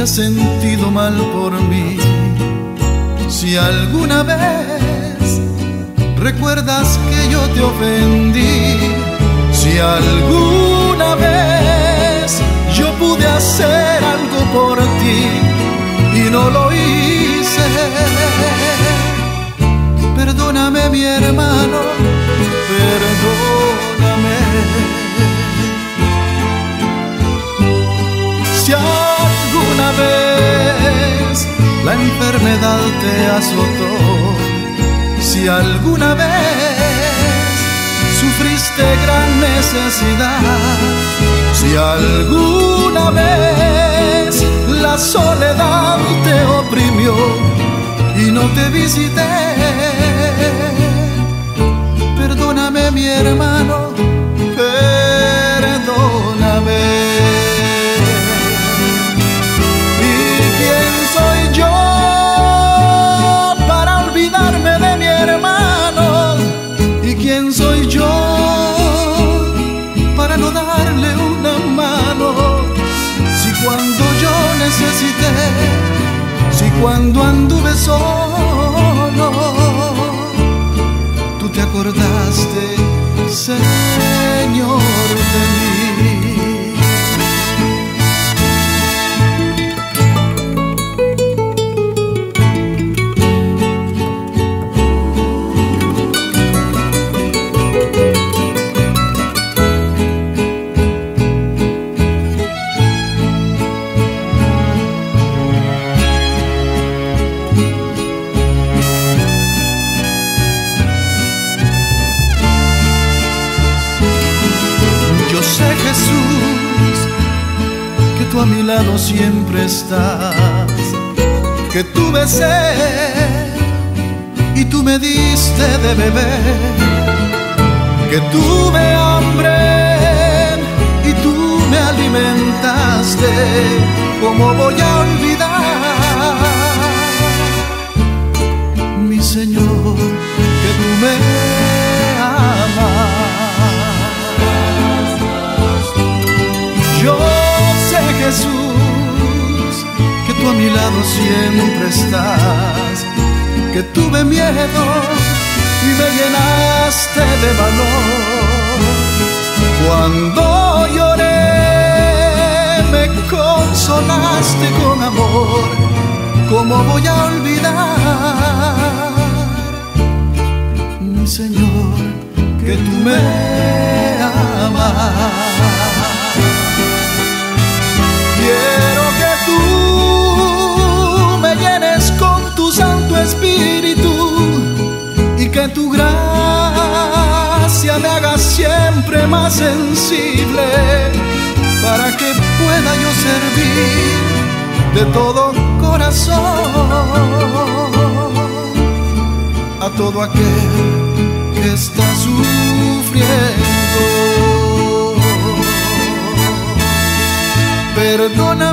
te has sentido mal por mí. Si alguna vez recuerdas que yo te ofendí, si alguna vez yo pude hacer algo por ti y no lo hice, perdóname, mi hermano, perdóname. Si alguna vez la enfermedad te azotó, si alguna vez sufriste gran necesidad, si alguna vez la soledad te oprimió y no te visité, perdóname, mi hermano, perdóname. ¿Y quién soy yo para olvidarme de mi hermano? ¿Y quién soy yo para no darle una mano? Si cuando yo necesité, si cuando anduve solo, te acordaste, Señor, de mí. A mi lado siempre estás, que tú besé y tú me diste de beber, que tuve hambre y tú me alimentaste. ¿Cómo voy a olvidar, mi Señor, que tú me amas? Yo, Jesús, que tú a mi lado siempre estás, que tuve miedo y me llenaste de valor. Cuando lloré, me consolaste con amor. ¿Cómo voy a olvidar, mi Señor, que tú me amas? Quiero que tú me llenes con tu Santo Espíritu y que tu gracia me haga siempre más sensible, para que pueda yo servir de todo corazón a todo aquel que está sufriendo. Perdóname.